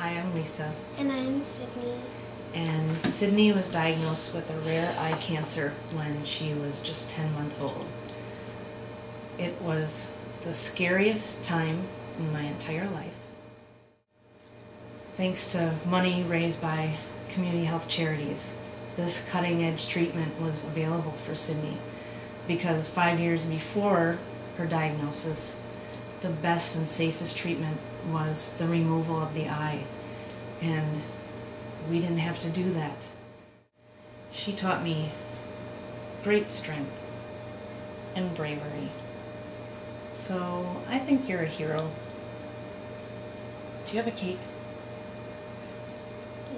Hi, I'm Lisa. And I'm Sydney. And Sydney was diagnosed with a rare eye cancer when she was just 10 months old. It was the scariest time in my entire life. Thanks to money raised by community health charities, this cutting-edge treatment was available for Sydney because 5 years before her diagnosis, the best and safest treatment was the removal of the eye, and we didn't have to do that. She taught me great strength and bravery. So I think you're a hero. Do you have a cape?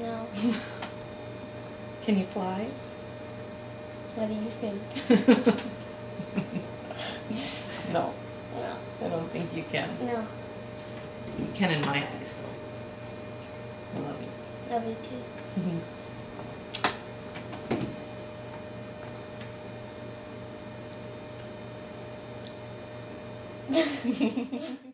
No. Can you fly? What do you think? No. No. I don't think you can. No. You can in my eyes, though. I love you. Love you, too. Mm-hmm.